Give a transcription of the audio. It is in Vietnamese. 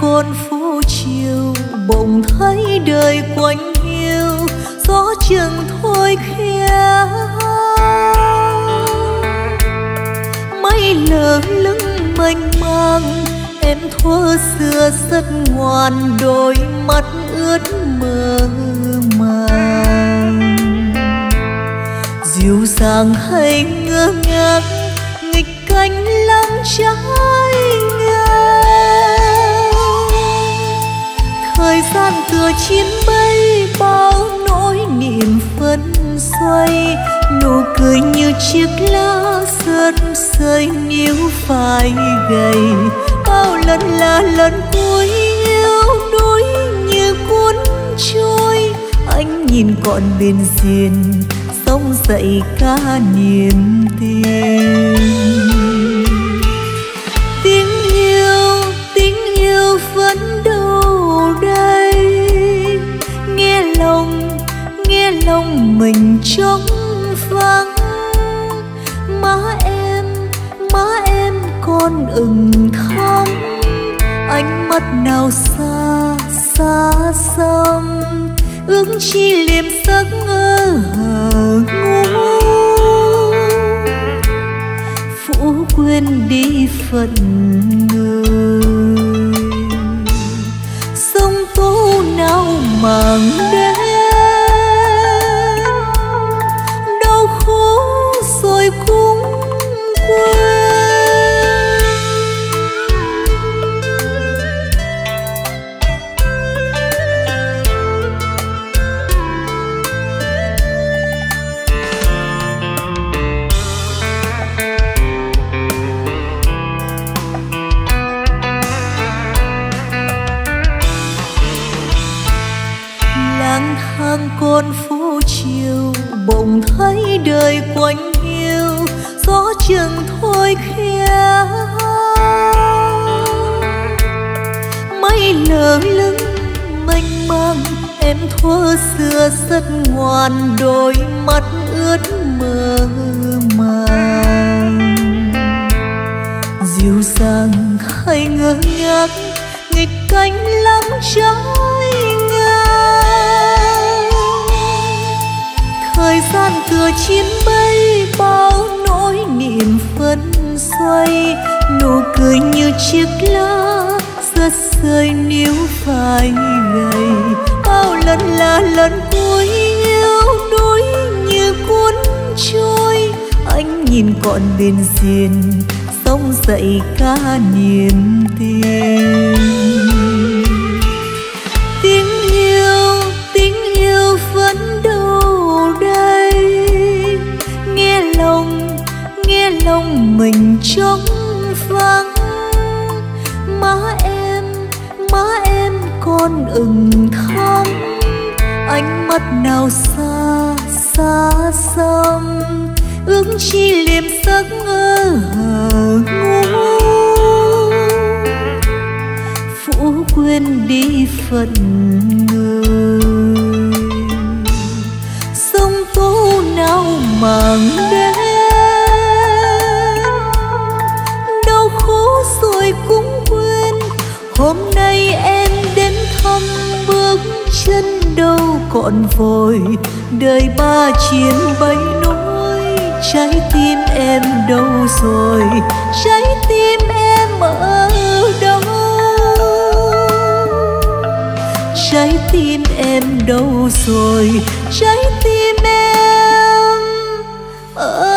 con phố chiều bỗng thấy đời quanh hiu, gió chừng thôi khe mây lờ lững mênh mang. Em thuở xưa rất ngoan, đôi mắt ướt mơ màng, dịu dàng hay ngơ ngác, nghịch cánh lắm trái ngang. Thời gian tựa chín mây, bao nỗi niềm phấn xoay, nụ cười như chiếc lá rớt rơi níu phai gầy. Bao lần là lần cuối yêu đuối như cuốn trôi, anh nhìn còn bên diền sông dậy cả niềm tin. Tiếng yêu vẫn đâu đây, nghe lòng mình trống vắng. Má em con ửng thắm, ánh mắt nào xa xa xăm, ước chi liềm giấc ngơ ngủ. Phũ quên đi phận người, sông tố nào màng đêm, đau khổ rồi cũng quên. Con phố chiều bỗng thấy đời quanh hiu, gió chừng thôi khe mây lờ lững mênh mang. Em thuở xưa rất ngoan, đôi mắt ướt mơ màng, dịu dàng hay ngơ ngác, nghịch cánh lắm trái ngang. Thời gian tựa chín mây, bao nỗi niềm phấn xoay, nụ cười như chiếc lá rớt rơi níu phai gầy. Bao lần là lần cuối yêu đuối như cuốn trôi, anh nhìn còn bên diền sông dậy cả niềm tin. Tiếng yêu vẫn đâu đây, nghe lòng mình trống vắng. Má em con ửng thắm, ánh mắt nào xa xa xăm, ước chi liềm giấc ngơ ngủ. Phũ quên đi phận người, phố nào màng đêm, đau khổ rồi cũng quên. Hôm nay em đến thăm, bước chân đâu còn vội, đời ba chiến bấy nỗi. Trái tim em đâu rồi, trái tim em ở đâu, trái tim em đâu rồi, trái tim em ở